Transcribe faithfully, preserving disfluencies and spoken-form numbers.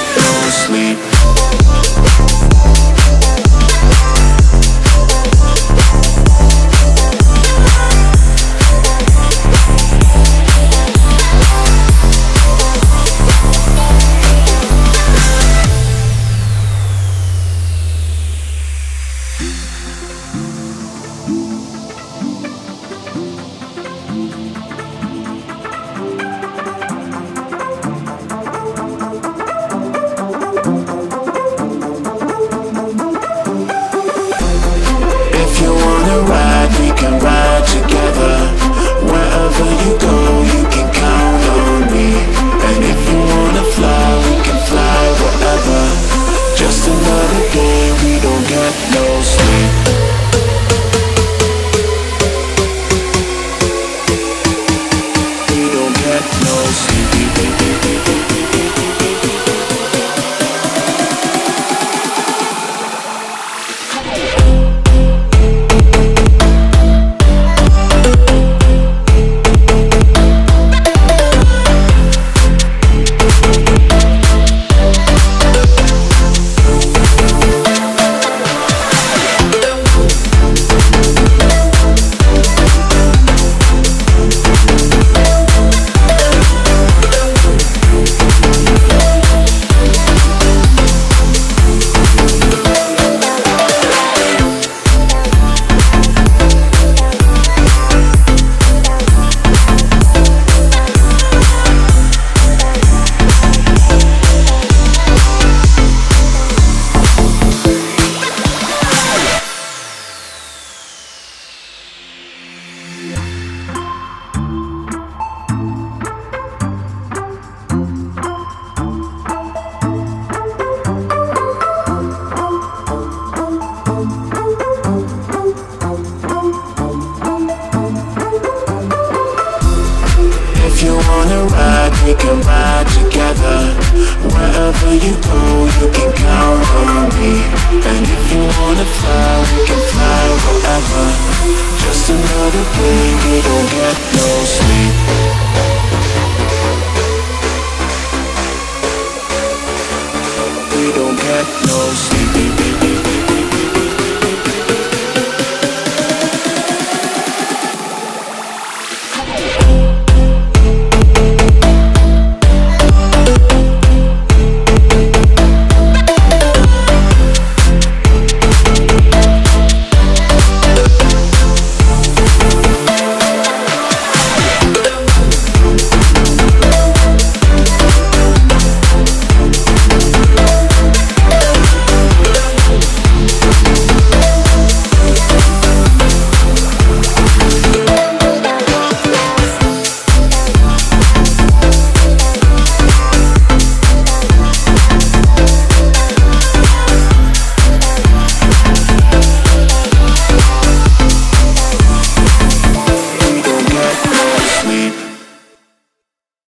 I fall asleep. We can ride together. Wherever you go, you can count on me. And if you wanna fly, we can fly forever. Just another day, we don't get no sleep.